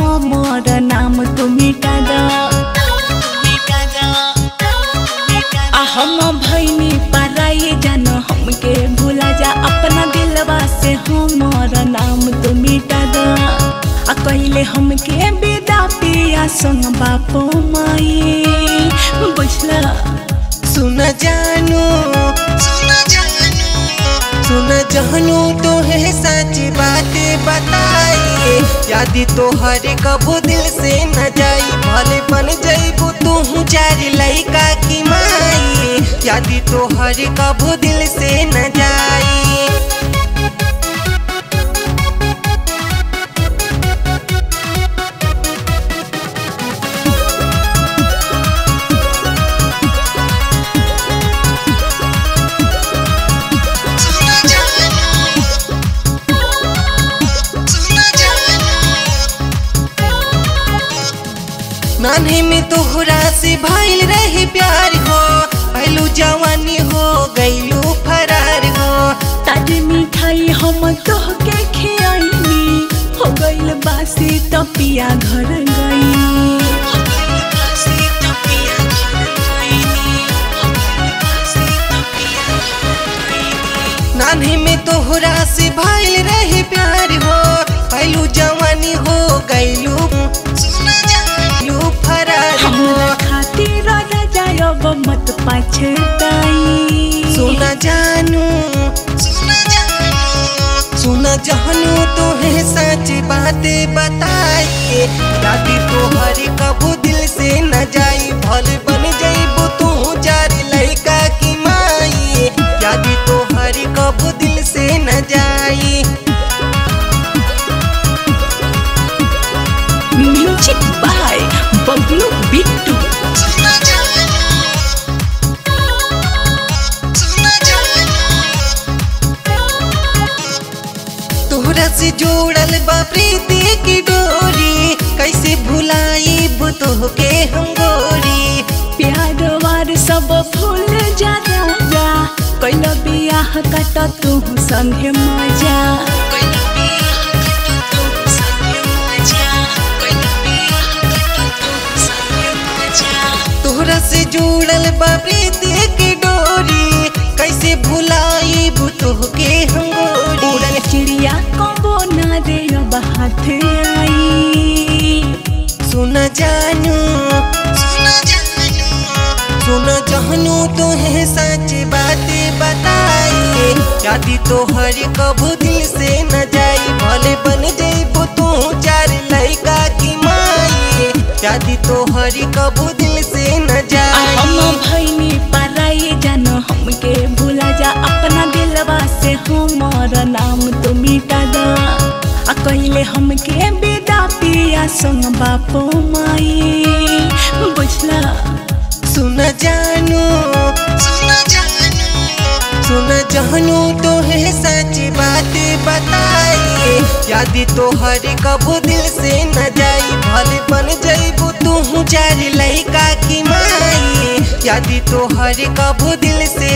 हो मोर नाम तुम मिटा दो हम भैनी पराई जानो हमके भूला जा अपना दिलवा से हो मोर नाम तुम मिटा दो अकेले हमके विदा पिया संग बापो माई बुझला सुना जानू सुना जानू तो है सच्ची बातें बताई याद तो हरे कबू दिल से न जाई भले बन जाइबू तू चारी लइका की माई याद तो हरे कबू दिल से न जाई नान्हे में तोहरा से भइल रहे प्यार हो पहलू जवानी हो गईलू फरार हो ताज मिठाई हम तोहके खियाइली हो गईल बासी तो पिया घर गई नान्हे में तोहरा से भइल रहे प्यार हो पहलू जवानी हो गईलू मत पछताई सुना जानू सुना जानू तो है सच बातें बताई राती तोहर कबू दिल से न जाई भले बन जाइबू तू जारी लइका की माई राती तोहर कबू दिल से न जाई म्यूजिक बाय बबलू बिट्टू से जोड़ल बा प्रीति की डोरी कैसे भुलाइब तोहके हम गोरी प्यार वार सब भूल जा राजा कइला बियाह कट तू संगे मजा कइला बियाह कट तू संगे मजा कइला बियाह कट तू संगे मजा तोहरा से जोड़ल बा प्रीति की डोरी कैसे भुलाइब तोहके हम गोरी उड़ल चिड़िया आई सुना जानू सुना जानू तो है सच बातें बताई यादी तो हर कबू दिल से न जाई भले बन जाइबू तू चारी लइका की माई यादी तो हर कबू दिल से न जाई हम भइनी पराई जानो हमके भूला जा अपना दिलवा से हो मोर नाम तू मिटा दो अकेले हमके विदा पिया संग बापो माई बुझला सुना जानू सुना जानू तो है सच बातें बताई याद तो हर कबू दिल से न जाई भले बन जाइबू तू जारी लइका की माई याद तो हर कबू दिल से